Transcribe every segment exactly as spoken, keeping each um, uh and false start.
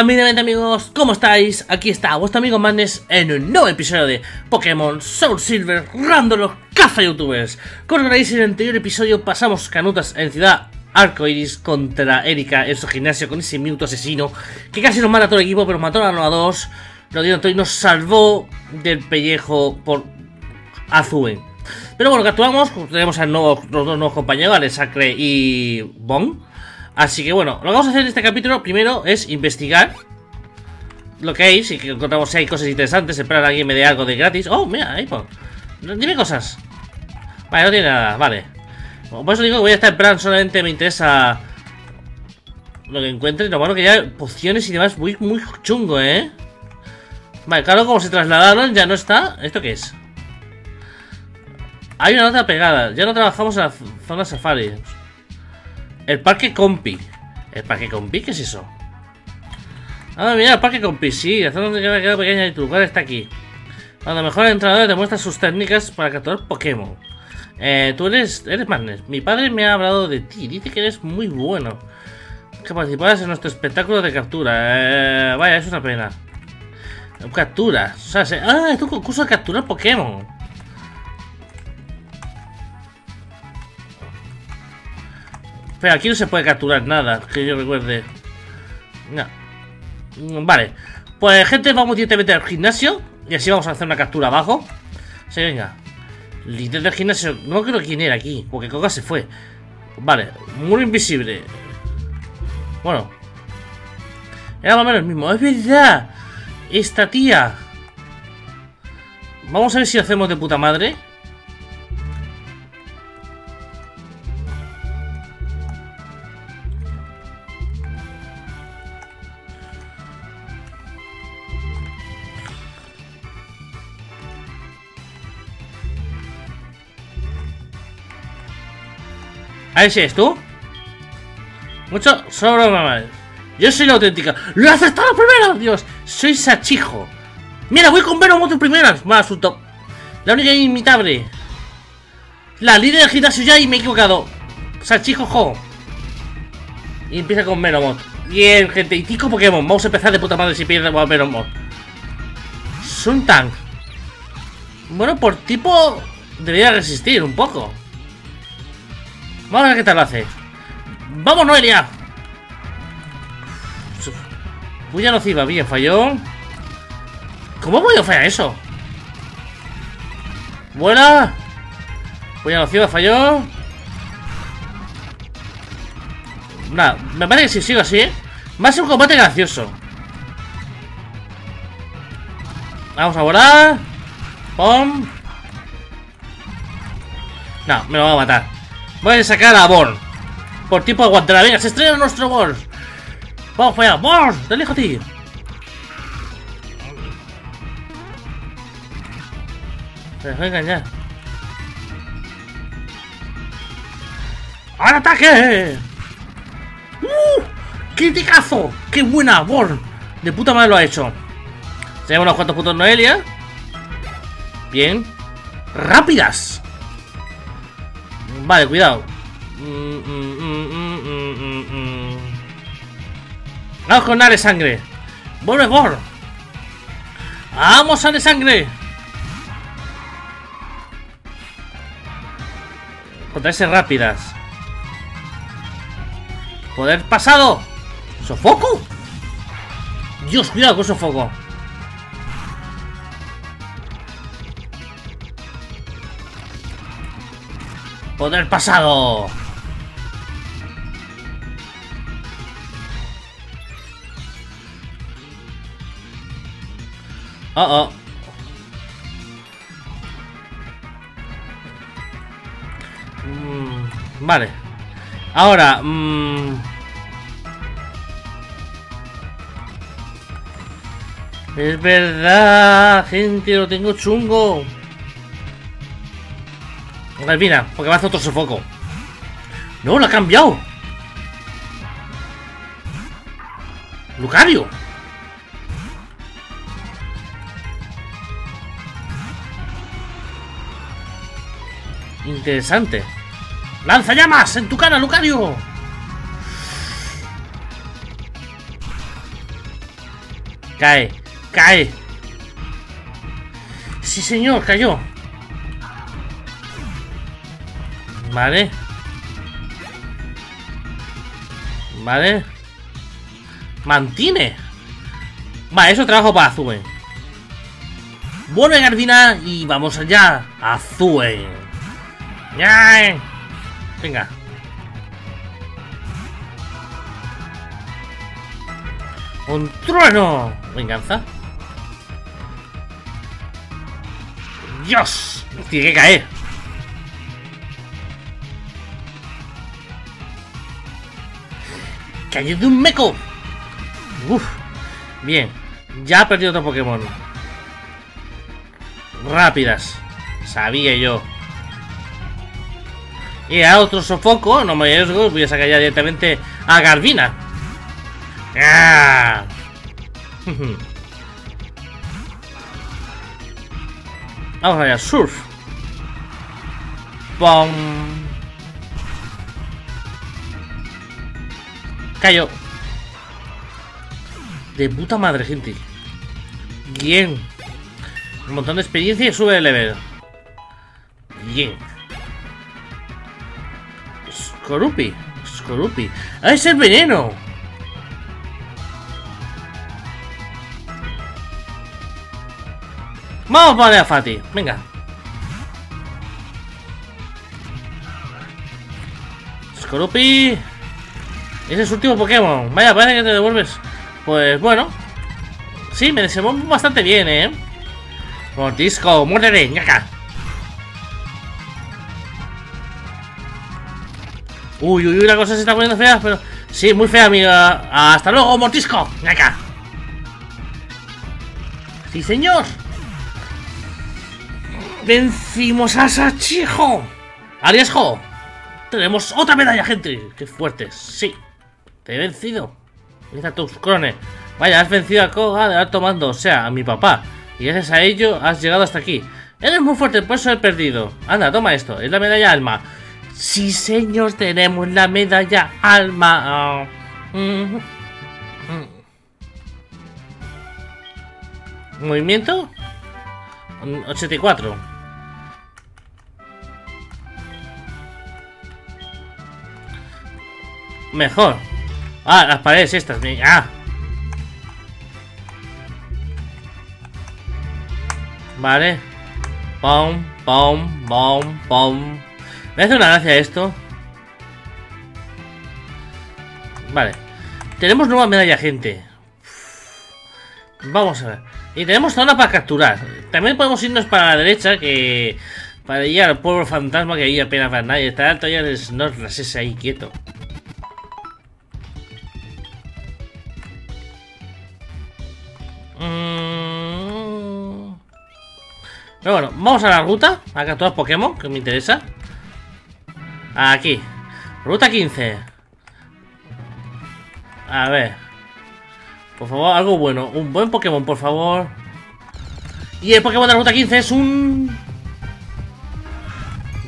Hola amigamente amigos, ¿cómo estáis? Aquí está vuestro amigo Madness en un nuevo episodio de Pokémon Soul Silver, Rándolo Caza Youtubers. Como veréis, en el anterior episodio pasamos canutas en Ciudad Arcoiris contra Erika en su gimnasio con ese Mewtwo asesino que casi nos mata a todo el equipo, pero mató a uno a dos, lo dieron todo y nos salvó del pellejo por Azue. Pero bueno, capturamos, tenemos a los nuevos, los dos nuevos compañeros, Alexacre y Bon. Así que bueno, lo que vamos a hacer en este capítulo primero es investigar lo que hay, si encontramos si hay cosas interesantes, esperar a alguien me dé algo de gratis. Oh, mira, ahí por. Dime cosas. Vale, no tiene nada, vale. Bueno, por eso digo que voy a estar en plan, solamente me interesa lo que encuentre. Lo bueno que ya pociones y demás muy, muy chungo, ¿eh? Vale, claro, como se trasladaron, ya no está. ¿Esto qué es? Hay una nota pegada. Ya no trabajamos en la zona safari. El parque compi. ¿El parque compi? ¿Qué es eso? Ah, mira, el parque compi, sí. La zona donde queda, queda pequeña y tu lugar está aquí. A lo mejor el entrenador te muestra sus técnicas para capturar Pokémon. Eh, tú eres, eres Madness. Mi padre me ha hablado de ti. Dice que eres muy bueno. Que participaras en nuestro espectáculo de captura. Eh, vaya, es una pena. Captura. O sea, se... Ah, es un concurso de capturar Pokémon. Pero aquí no se puede capturar nada, que yo recuerde. No. Vale. Pues gente, vamos directamente al gimnasio. Y así vamos a hacer una captura abajo. Sí, venga. Líder del gimnasio. No creo quién era aquí, porque Koga se fue. Vale. Muro invisible. Bueno. Era más o menos el mismo. ¡Es verdad! Esta tía. Vamos a ver si lo hacemos de puta madre. A ver si es tú. Mucho sobre mamá. Yo soy la auténtica. ¡Lo haces todo primero! ¡Dios! Soy Sachijo. Mira, voy con Melomot en primeras. Mal asunto. La única inimitable. La líder del gimnasio ya y me he equivocado. Sachijo, jo. Y empieza con Melomot. Bien, gente. Y cinco Pokémon. Vamos a empezar de puta madre si pierdes a Melomot. Suntank. Bueno, por tipo debería resistir un poco. Vamos a ver qué tal lo hace. ¡Vamos, Noelia! Puya nociva, bien, falló. ¿Cómo ha podido fallar eso? ¡Vuela! Puya nociva, falló. Nada, me parece que si sigo así, ¿eh? Va a ser un combate gracioso. Vamos a volar. ¡Pum! No, me lo va a matar. Voy a sacar a Born. Por tipo aguantará. Venga, se estrena nuestro Born. Vamos para allá. Born, te elijo a ti. Se dejó engañar. ¡Al ataque! ¡Uh! ¡Criticazo! ¡Qué buena, Born! De puta madre lo ha hecho. Se lleva unos cuantos puntos Noelia. Bien. ¡Rápidas! Vale, cuidado. Mm, mm, mm, mm, mm, mm, mm. Vamos con Aresangre. Borejor. Vamos, Aresangre. Contra ese rápidas. Poder pasado. ¿Sofoco? Dios, cuidado con sofoco. Poder pasado. Oh, oh. Mm, vale. Ahora. Mm, es verdad, gente, lo tengo chungo. Garbina, porque va a hacer otro sofoco. No, lo ha cambiado. Lucario. Interesante. ¡Lanza llamas en tu cara, Lucario! Cae, cae. Sí, señor, cayó. Vale. Vale. Mantiene. Vale, eso trabajo para Azue. Vuelve Garbina y vamos allá. Azue. ¡Yay! Venga. ¡Un trueno! Venganza. ¡Dios! Tiene que caer. ¡Cayó de un meco! ¡Uf! Bien. Ya ha perdido otro Pokémon. Rápidas. Sabía yo. Y a otro sofoco. No me arriesgo. Voy a sacar ya directamente a Garbina. ¡Ah! Vamos allá, surf. ¡Pum! Cayó. De puta madre, gente. Bien. Un montón de experiencia y sube de level. Bien. Scorupi. Scorupi. ¡Ah, es el veneno! Vamos para vale, a Fati, venga. Scorupi. Ese es su último Pokémon. Vaya, parece que te devuelves. Pues bueno. Sí, me desenvolvo bastante bien, eh. Mortisco, muérete, ñaca. Uy, uy, uy, la cosa se está poniendo fea, pero. Sí, muy fea, amiga. Hasta luego, Mortisco, ñaca. Sí, señor. Vencimos a Sachijo. Arriesgo. Tenemos otra medalla, gente. Qué fuertes. Sí. Te he vencido. Utiliza tus crones. Vaya, has vencido a Koga de alto mando, o sea, a mi papá. Y gracias a ello has llegado hasta aquí. Eres muy fuerte, por eso he perdido. Anda, toma esto. Es la medalla alma. Sí, señor, tenemos la medalla alma. Oh. Mm-hmm. Mm. Movimiento ochenta y cuatro. Mejor. Ah, las paredes estas. Ah. Vale. Pom, pom, pom, pom. Me hace una gracia esto. Vale. Tenemos nueva medalla, gente. Vamos a ver. Y tenemos zona para capturar. También podemos irnos para la derecha, que para ir al pueblo fantasma, que ahí apenas va nadie. Está alto ya el Snorlax ese ahí quieto. Pero bueno, vamos a la ruta a capturar Pokémon, que me interesa. Aquí. Ruta quince. A ver. Por favor, algo bueno. Un buen Pokémon, por favor. Y el Pokémon de la ruta quince es un...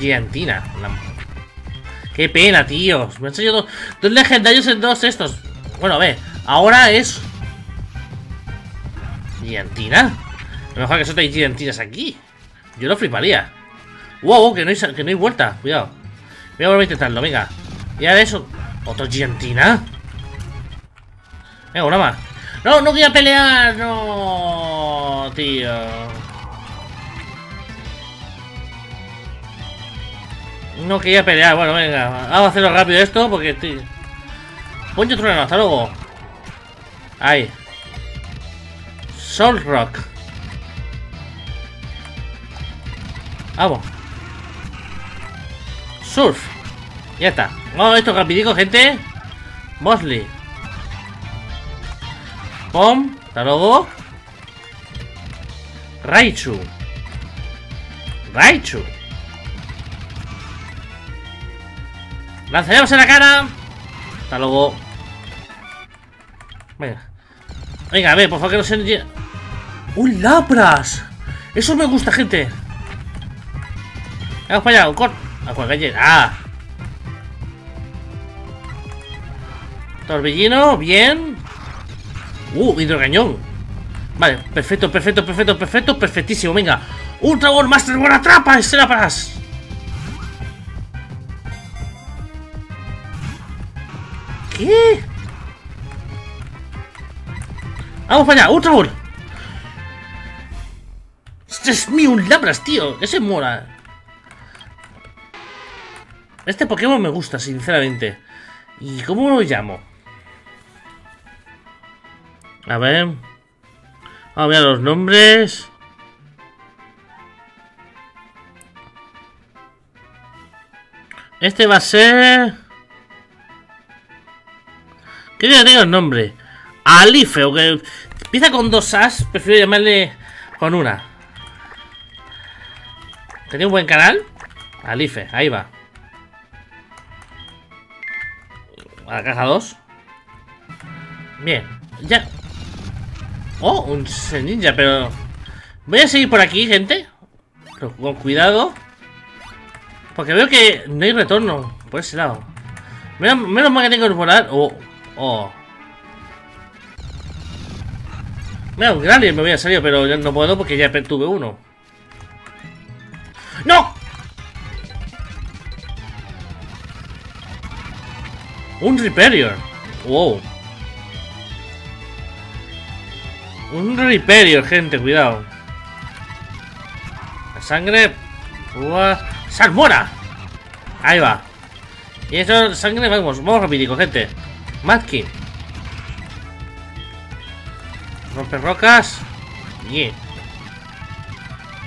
Gigantina. La... Qué pena, tíos. Me han salido dos, dos legendarios en dos estos. Bueno, a ver. Ahora es... Gigantina. A lo mejor que son de Gigantines aquí. Yo lo fliparía. Wow, que no hay, que no hay vuelta. Cuidado. Voy a volver a intentarlo, venga. Y ahora eso. ¿Otro Gigantina? Venga, una más. No, no quería pelear. No, tío. No quería pelear. Bueno, venga. Vamos a hacerlo rápido esto porque... Tío. Poncho trueno, hasta luego. Ahí. Soul Rock. Vamos. Surf. Ya está. Vamos a esto rapidico, gente. Mosley. Pom. Hasta luego. Raichu. Raichu. Lanzaremos en la cara. Hasta luego. Venga. Venga, a ver, por favor que no se... ¡Un Lapras! Eso me gusta, gente. Vamos para allá, un corto. Acuacalle. ¡Ah! Torbellino, bien. Uh, hidrocañón. Vale, perfecto, perfecto, perfecto, perfecto, perfectísimo. Venga, Ultra Ball, Master Ball, atrapa ese Lapras. ¿Qué? Vamos para allá, Ultra Ball. Este es mi un Lapras, tío. Ese mola. Este Pokémon me gusta, sinceramente. ¿Y cómo lo llamo? A ver. Vamos a ver los nombres. Este va a ser... ¿Qué día tengo el nombre? Alife, que empieza con dos as. Prefiero llamarle con una. ¿Tenía un buen canal? Alife, ahí va. A la caja dos. Bien, ya. Oh, un ninja, pero... Voy a seguir por aquí, gente. Pero con cuidado, porque veo que no hay retorno por ese lado. Menos, menos mal que tengo que volar. Oh, oh. Mira, un gran me voy a salir, pero ya no puedo porque ya tuve uno. ¡No! Un Riperio. Wow. Un Riperio, gente, cuidado. La sangre. Ua, ¡salmona! Ahí va. Y eso, sangre, vamos, vamos rapidico, gente. Matki. Rompe rocas. Bien. Yeah.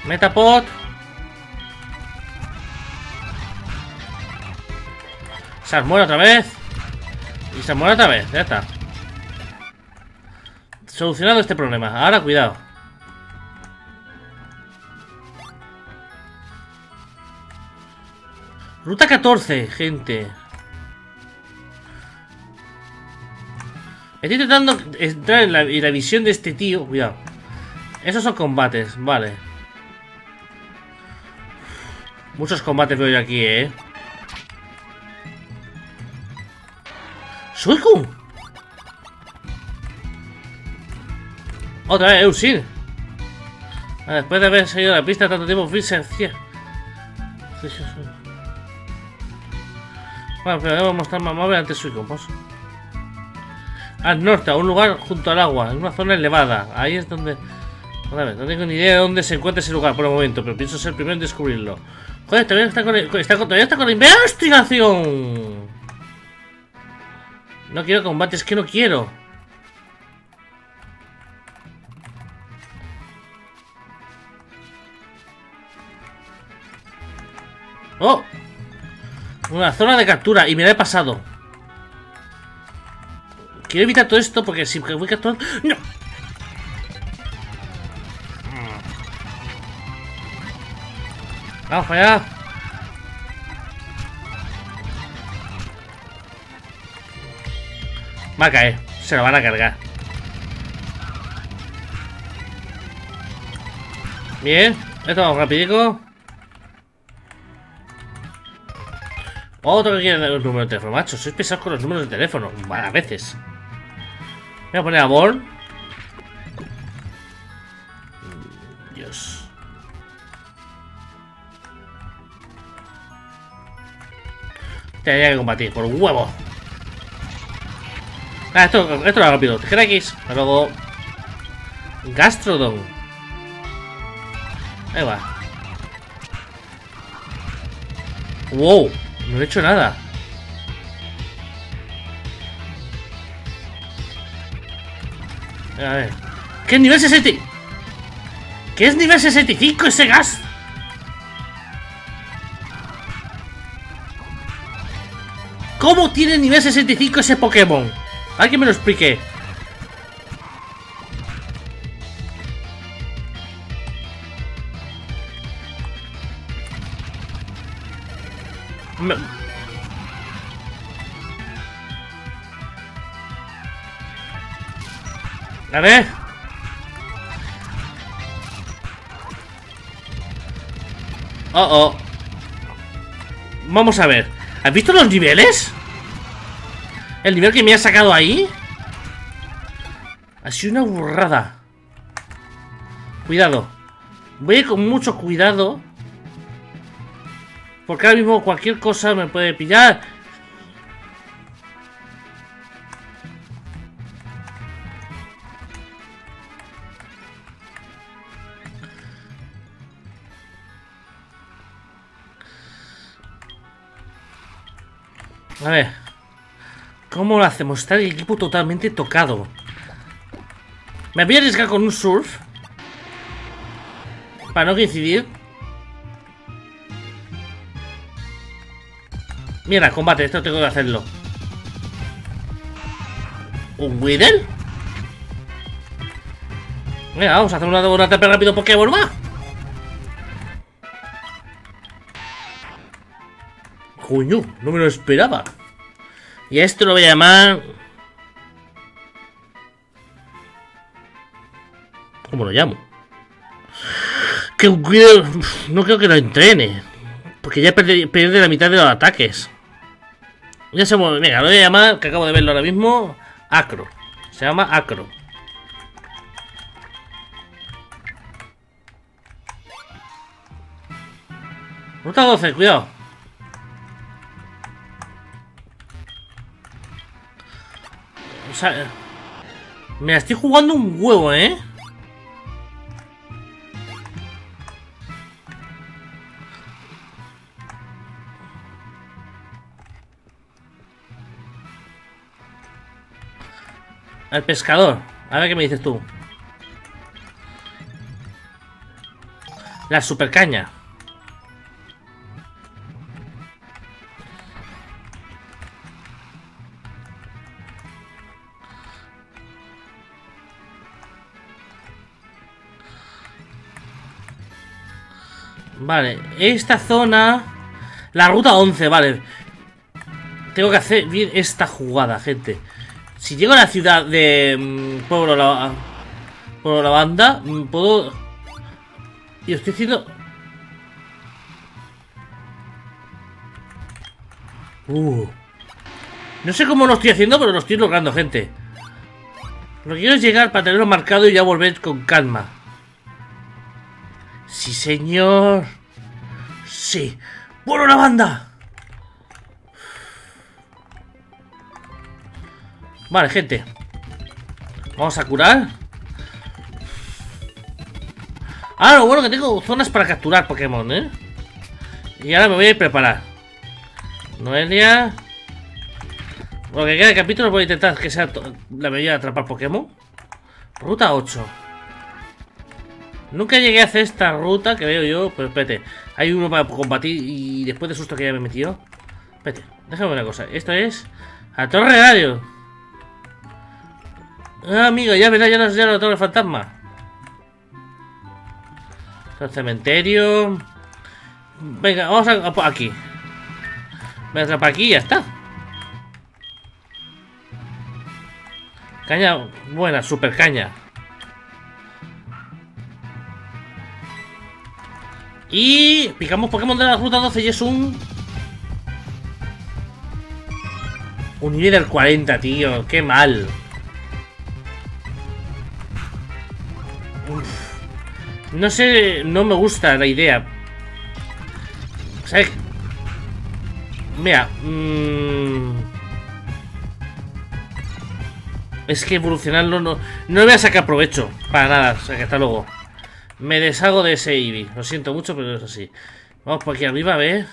Metapod. Salmona otra vez. Y se muere otra vez, ya está. Solucionado este problema. Ahora cuidado. Ruta catorce, gente. Estoy intentando entrar en la, en la visión de este tío. Cuidado. Esos son combates, vale. Muchos combates veo yo aquí, eh. Suicum. Otra vez, Eusil. Después de haber salido a la pista tanto tiempo, fui sencilla. Bueno, pero debo mostrar más móvil ante Suicum. Al norte, a un lugar junto al agua, en una zona elevada. Ahí es donde... No tengo ni idea de dónde se encuentra ese lugar por el momento, pero pienso ser el primero en descubrirlo. Joder, todavía está con, el... está con... Todavía está con la investigación. No quiero combates, que no quiero. Oh, una zona de captura y me la he pasado. Quiero evitar todo esto porque si voy capturando... ¡No! Vamos para allá. Va a caer, se lo van a cargar. Bien, esto vamos rapidico. Otro que quiere el número de teléfono, macho. Sois pesados con los números de teléfono, a veces. Voy a poner a Born. Dios. Tenía que combatir, por huevo. Ah, esto, esto lo hago rápido. Tijera X. Luego. Gastrodon. Ahí va. Wow. No he hecho nada. A ver. ¿Qué nivel sesenta? ¿Qué es nivel sesenta y cinco ese gas? ¿Cómo tiene nivel sesenta y cinco ese Pokémon? Alguien me lo explique. Me... A ver. Oh, oh. Vamos a ver. ¿Has visto los niveles? El nivel que me ha sacado ahí ha sido una burrada. Cuidado. Voy a ir con mucho cuidado, porque ahora mismo cualquier cosa me puede pillar. A ver, ¿cómo lo hacemos? Está el equipo totalmente tocado. Me voy a arriesgar con un surf para no coincidir. Mira, combate, esto tengo que hacerlo. ¿Un Weedle? Mira, vamos a hacer una, una atrape rápido Pokémon, va. Coño, no me lo esperaba. Y a esto lo voy a llamar... ¿Cómo lo llamo? Que un Weedle... No creo que lo entrene, porque ya pierde la mitad de los ataques. Ya se mueve. Venga, lo voy a llamar, que acabo de verlo ahora mismo, Acro. Se llama Acro. Ruta doce, cuidado. O sea, me la estoy jugando un huevo, ¿eh? Al pescador, a ver qué me dices tú. La super caña. Vale, esta zona. La ruta once, vale. Tengo que hacer bien esta jugada, gente. Si llego a la ciudad de mmm, Pueblo Lavanda, Pueblo Lavanda, mmm, puedo... Y estoy haciendo... Uh. No sé cómo lo estoy haciendo, pero lo estoy logrando, gente. Lo que quiero es llegar para tenerlo marcado y ya volver con calma. Sí, señor. Sí. Pueblo Lavanda. Vale, gente. Vamos a curar. Ah, lo bueno que tengo zonas para capturar Pokémon, ¿eh? Y ahora me voy a ir a preparar. Noelia. Lo que queda de capítulo voy a intentar que sea la medida de atrapar Pokémon. Ruta ocho. Nunca llegué a hacer esta ruta que veo yo. Pero espérate. Hay uno para combatir y después de susto que ya me he metido. Espérate, déjame una cosa. Esto es... A Torre de Radio. Ah, amigo, ya verás, ya no ya lo tengo el fantasma. El cementerio. Venga, vamos a, a aquí. Me atrapa aquí y ya está. Caña buena, super caña. Y picamos Pokémon de la ruta doce y es un... Un nivel del cuarenta, tío. Qué mal. No sé, no me gusta la idea. ¿Sabes? Mira, mmm... es que evolucionarlo no... No voy a sacar provecho, para nada, o sea, que hasta luego. Me deshago de ese Eevee, lo siento mucho, pero es así. Vamos por aquí arriba, a ver.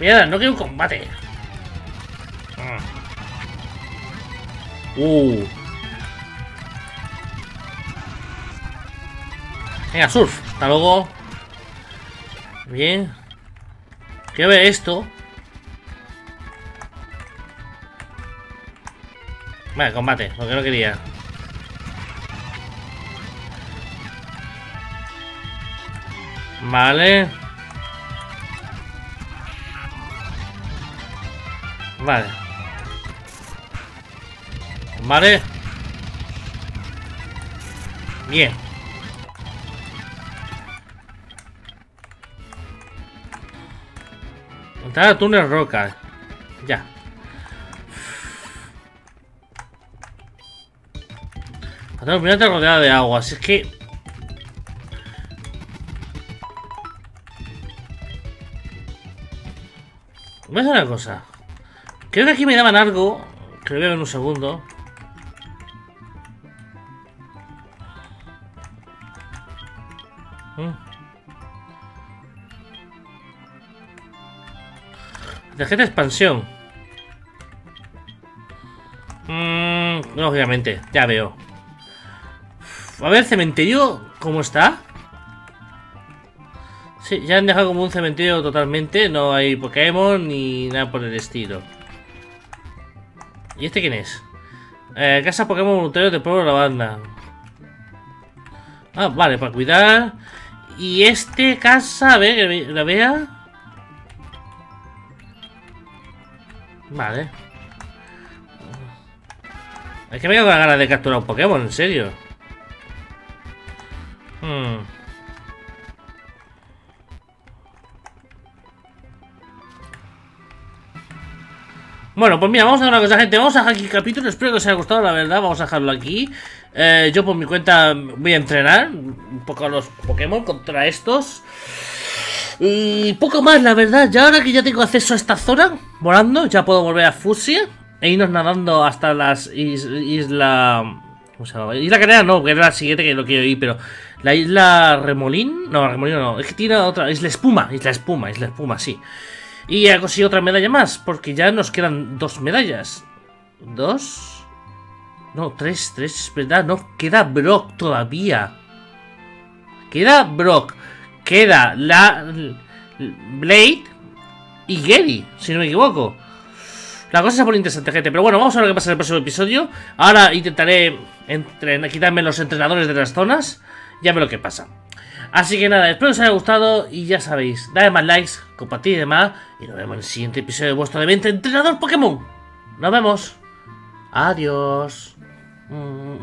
Mira, no quiero un combate. Uh. Venga, surf. Hasta luego. Bien. Quiero ver esto. Vale, combate. Lo que no quería. Vale. Vale. Vale. Bien. Entrar a túnel roca. Ya. Ataque fulminante rodeada de agua. Así es que... voy a hacer una cosa. Creo que aquí me daban algo. Que lo voy a ver en un segundo. Tarjeta de expansión. Mm, lógicamente, ya veo. A ver, cementerio, ¿cómo está? Sí, ya han dejado como un cementerio totalmente. No hay Pokémon ni nada por el estilo. ¿Y este quién es? Eh, casa Pokémon voluntarios de Pueblo Lavanda. Ah, vale, para cuidar. Y este casa, a ver, que la vea. Vale. Es que me quedo con las ganas de capturar un Pokémon, en serio. Hmm. Bueno, pues mira, vamos a hacer una cosa, gente. Vamos a dejar aquí el capítulo. Espero que os haya gustado, la verdad. Vamos a dejarlo aquí. Eh, yo por mi cuenta voy a entrenar un poco a los Pokémon contra estos. Y poco más, la verdad. Ya ahora que ya tengo acceso a esta zona volando, ya puedo volver a Fusia e irnos nadando hasta las is isla... ¿Cómo se llama? Isla Canera no, que era la siguiente que no quiero ir, pero... la isla Remolín... No, Remolín no, es que tiene otra... Isla Espuma, Isla Espuma, Isla Espuma, sí. Y he conseguido otra medalla más, porque ya nos quedan dos medallas. Dos... No, tres, tres, es verdad, no, queda Brock todavía. Queda Brock... Queda la Blade y Gary, si no me equivoco. La cosa se pone interesante, gente. Pero bueno, vamos a ver qué pasa en el próximo episodio. Ahora intentaré entrenar, quitarme los entrenadores de las zonas. Ya veo lo que pasa. Así que nada, espero que os haya gustado. Y ya sabéis, dadle más likes, compartid y demás. Y nos vemos en el siguiente episodio de vuestro evento Entrenador Pokémon. Nos vemos. Adiós. Mm.